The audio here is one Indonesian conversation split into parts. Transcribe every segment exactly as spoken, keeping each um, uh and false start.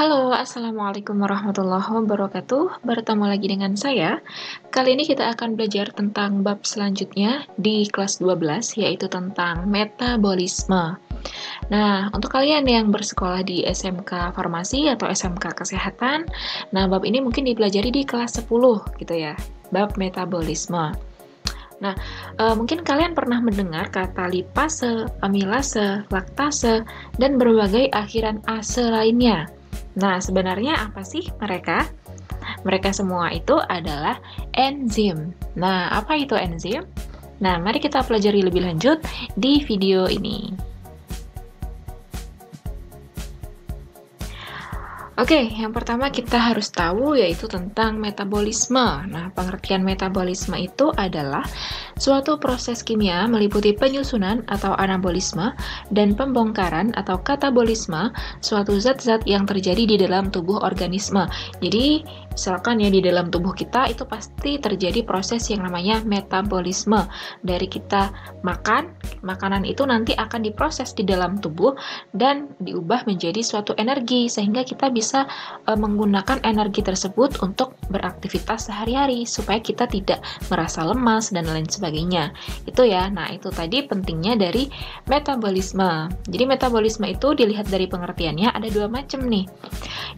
Halo, Assalamualaikum warahmatullahi wabarakatuh. Bertemu lagi dengan saya. Kali ini kita akan belajar tentang bab selanjutnya di kelas dua belas, yaitu tentang metabolisme. Nah, untuk kalian yang bersekolah di S M K Farmasi atau S M K Kesehatan, nah bab ini mungkin dipelajari di kelas sepuluh gitu ya, bab metabolisme. Nah, e, mungkin kalian pernah mendengar kata lipase, amilase, laktase, dan berbagai akhiran ase lainnya. Nah, sebenarnya apa sih mereka? Mereka semua itu adalah enzim. Nah, apa itu enzim? Nah, mari kita pelajari lebih lanjut di video ini. Oke, yang pertama kita harus tahu yaitu tentang metabolisme. Nah, pengertian metabolisme itu adalah suatu proses kimia meliputi penyusunan atau anabolisme dan pembongkaran atau katabolisme suatu zat-zat yang terjadi di dalam tubuh organisme. Jadi, misalkan ya di dalam tubuh kita itu pasti terjadi proses yang namanya metabolisme. Dari kita makan, makanan itu nanti akan diproses di dalam tubuh dan diubah menjadi suatu energi sehingga kita bisa bisa menggunakan energi tersebut untuk beraktivitas sehari-hari supaya kita tidak merasa lemas dan lain sebagainya. Itu ya. Nah, itu tadi pentingnya dari metabolisme. Jadi metabolisme itu dilihat dari pengertiannya ada dua macam nih.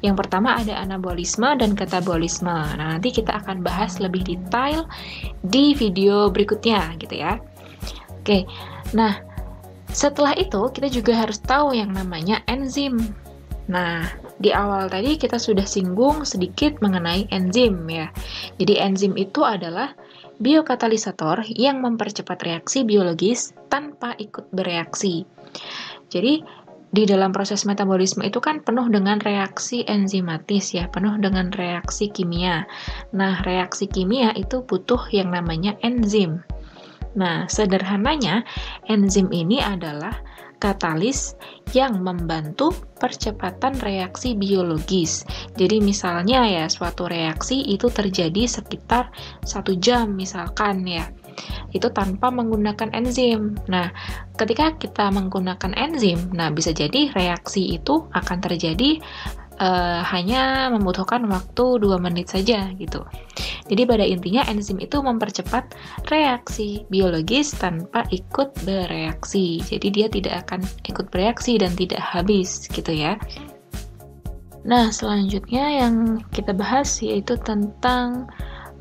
Yang pertama ada anabolisme dan katabolisme. Nah, nanti kita akan bahas lebih detail di video berikutnya gitu ya. Oke. Nah, setelah itu kita juga harus tahu yang namanya enzim. Nah, di awal tadi kita sudah singgung sedikit mengenai enzim ya. Jadi enzim itu adalah biokatalisator yang mempercepat reaksi biologis tanpa ikut bereaksi. Jadi di dalam proses metabolisme itu kan penuh dengan reaksi enzimatis ya, penuh dengan reaksi kimia. Nah, reaksi kimia itu butuh yang namanya enzim. Nah, sederhananya enzim ini adalah katalis yang membantu percepatan reaksi biologis. Jadi misalnya ya suatu reaksi itu terjadi sekitar satu jam misalkan ya, itu tanpa menggunakan enzim. Nah, ketika kita menggunakan enzim, nah bisa jadi reaksi itu akan terjadi uh, hanya membutuhkan waktu dua menit saja gitu. Jadi pada intinya enzim itu mempercepat reaksi biologis tanpa ikut bereaksi. Jadi dia tidak akan ikut bereaksi dan tidak habis gitu ya. Nah, selanjutnya yang kita bahas yaitu tentang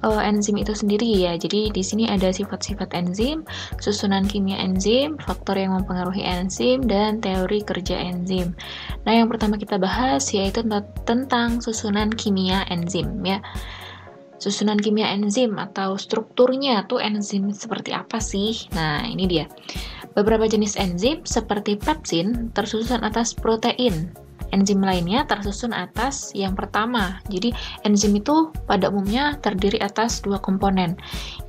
uh, enzim itu sendiri ya. Jadi di sini ada sifat-sifat enzim, susunan kimia enzim, faktor yang mempengaruhi enzim, dan teori kerja enzim. Nah, yang pertama kita bahas yaitu tentang susunan kimia enzim ya. Susunan kimia enzim atau strukturnya tuh enzim seperti apa sih? Nah, ini dia. Beberapa jenis enzim seperti pepsin tersusun atas protein. Enzim lainnya tersusun atas yang pertama. Jadi, enzim itu pada umumnya terdiri atas dua komponen.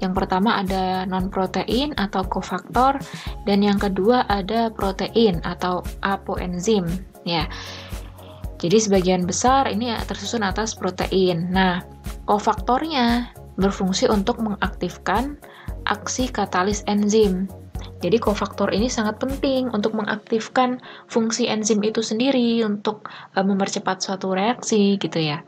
Yang pertama ada non-protein atau kofaktor, dan yang kedua ada protein atau apoenzim, ya. Jadi, sebagian besar ini tersusun atas protein. Nah, kofaktornya berfungsi untuk mengaktifkan aksi katalis enzim. Jadi kofaktor ini sangat penting untuk mengaktifkan fungsi enzim itu sendiri untuk uh, mempercepat suatu reaksi gitu ya.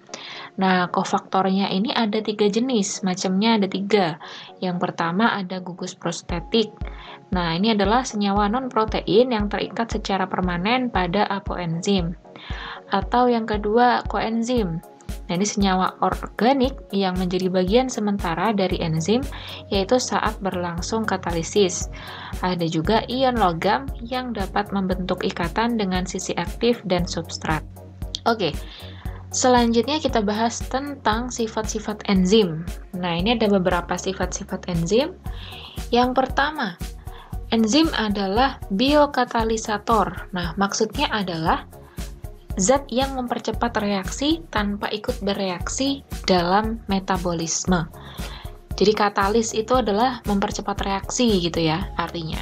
Nah, kofaktornya ini ada tiga jenis, macamnya ada tiga. Yang pertama ada gugus prostetik. Nah, ini adalah senyawa non-protein yang terikat secara permanen pada apoenzim. Atau yang kedua koenzim. Nah, ini senyawa organik yang menjadi bagian sementara dari enzim, yaitu saat berlangsung katalisis. Ada juga ion logam yang dapat membentuk ikatan dengan sisi aktif dan substrat. Oke, selanjutnya kita bahas tentang sifat-sifat enzim. Nah, ini ada beberapa sifat-sifat enzim. Yang pertama, enzim adalah biokatalisator. Nah, maksudnya adalah zat yang mempercepat reaksi tanpa ikut bereaksi dalam metabolisme. Jadi katalis itu adalah mempercepat reaksi gitu ya artinya.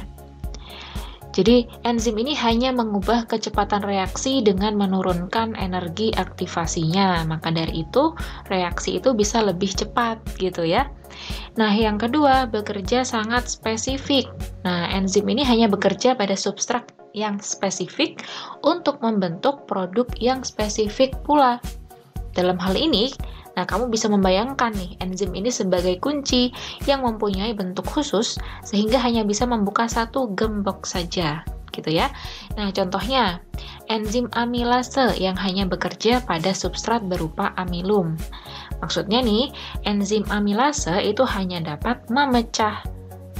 Jadi enzim ini hanya mengubah kecepatan reaksi dengan menurunkan energi aktivasinya. Maka dari itu reaksi itu bisa lebih cepat gitu ya. Nah, yang kedua bekerja sangat spesifik. Nah, enzim ini hanya bekerja pada substrat yang spesifik untuk membentuk produk yang spesifik pula. Dalam hal ini, nah kamu bisa membayangkan nih, enzim ini sebagai kunci yang mempunyai bentuk khusus sehingga hanya bisa membuka satu gembok saja, gitu ya. Nah, contohnya enzim amilase yang hanya bekerja pada substrat berupa amilum. Maksudnya nih, enzim amilase itu hanya dapat memecah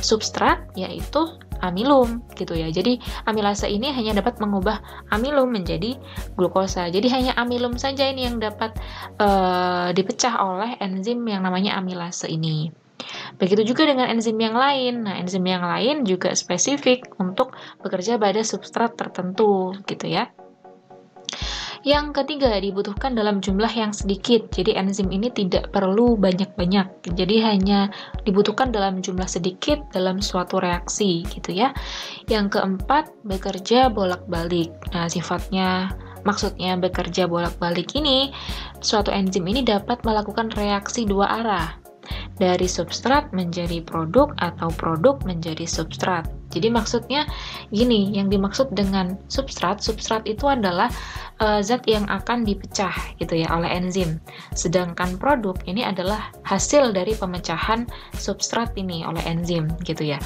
substrat yaitu amilum, gitu ya. Jadi amilase ini hanya dapat mengubah amilum menjadi glukosa. Jadi hanya amilum saja ini yang dapat uh, dipecah oleh enzim yang namanya amilase ini. Begitu juga dengan enzim yang lain. Nah, enzim yang lain juga spesifik untuk bekerja pada substrat tertentu, gitu ya. Yang ketiga, dibutuhkan dalam jumlah yang sedikit. Jadi enzim ini tidak perlu banyak-banyak. Jadi hanya dibutuhkan dalam jumlah sedikit dalam suatu reaksi, gitu ya. Yang keempat, bekerja bolak-balik. Nah, sifatnya maksudnya bekerja bolak-balik ini, suatu enzim ini dapat melakukan reaksi dua arah. Dari substrat menjadi produk atau produk menjadi substrat. Jadi maksudnya gini, yang dimaksud dengan substrat, substrat itu adalah uh, zat yang akan dipecah gitu ya oleh enzim. Sedangkan produk ini adalah hasil dari pemecahan substrat ini oleh enzim gitu ya.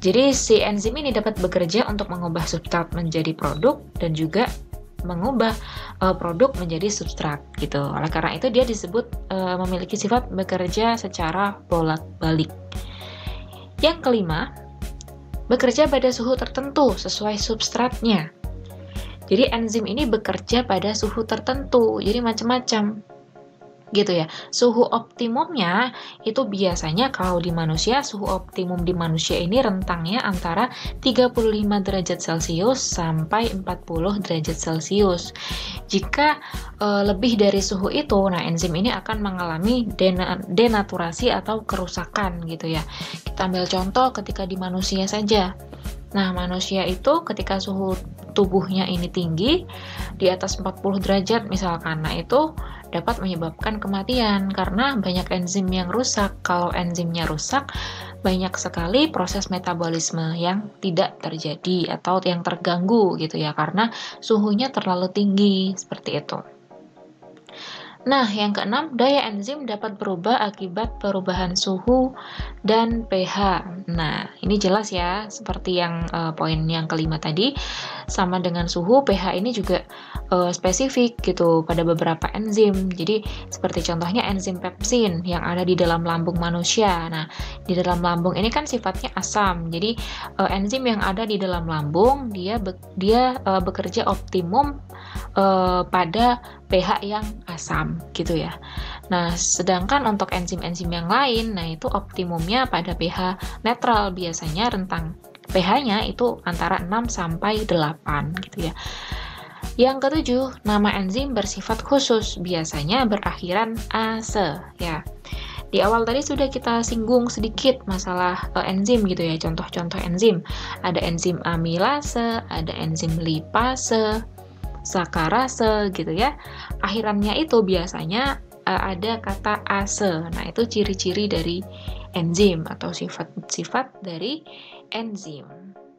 Jadi si enzim ini dapat bekerja untuk mengubah substrat menjadi produk dan juga mengubah uh, produk menjadi substrat gitu. Oleh karena itu dia disebut uh, memiliki sifat bekerja secara bolak-balik. Yang kelima, bekerja pada suhu tertentu sesuai substratnya. Jadi enzim ini bekerja pada suhu tertentu, jadi macam-macam gitu ya. Suhu optimumnya itu biasanya kalau di manusia, suhu optimum di manusia ini rentangnya antara tiga puluh lima derajat Celcius sampai empat puluh derajat Celcius. Jika e, lebih dari suhu itu, nah enzim ini akan mengalami dena, denaturasi atau kerusakan gitu ya. Kita ambil contoh ketika di manusia saja. Nah, manusia itu ketika suhu tubuhnya ini tinggi di atas empat puluh derajat misalkan, nah itu dapat menyebabkan kematian karena banyak enzim yang rusak. Kalau enzimnya rusak, banyak sekali proses metabolisme yang tidak terjadi atau yang terganggu gitu ya karena suhunya terlalu tinggi seperti itu. Nah, yang keenam, daya enzim dapat berubah akibat perubahan suhu dan pH. Nah, ini jelas ya, seperti yang uh, poin yang kelima tadi, sama dengan suhu, pH ini juga uh, spesifik gitu pada beberapa enzim. Jadi, seperti contohnya enzim pepsin yang ada di dalam lambung manusia. Nah, di dalam lambung ini kan sifatnya asam. Jadi, uh, enzim yang ada di dalam lambung dia be dia uh, bekerja optimum uh, pada pH yang asam gitu ya. Nah, sedangkan untuk enzim-enzim yang lain, nah itu optimumnya pada pH netral, biasanya rentang pH-nya itu antara enam sampai delapan gitu ya. Yang ketujuh, nama enzim bersifat khusus, biasanya berakhiran ase ya. Di awal tadi sudah kita singgung sedikit masalah uh, enzim gitu ya, contoh-contoh enzim. Ada enzim amilase, ada enzim lipase, sakarase gitu ya. Akhirannya itu biasanya uh, ada kata ase. Nah, itu ciri-ciri dari enzim atau sifat-sifat dari enzim.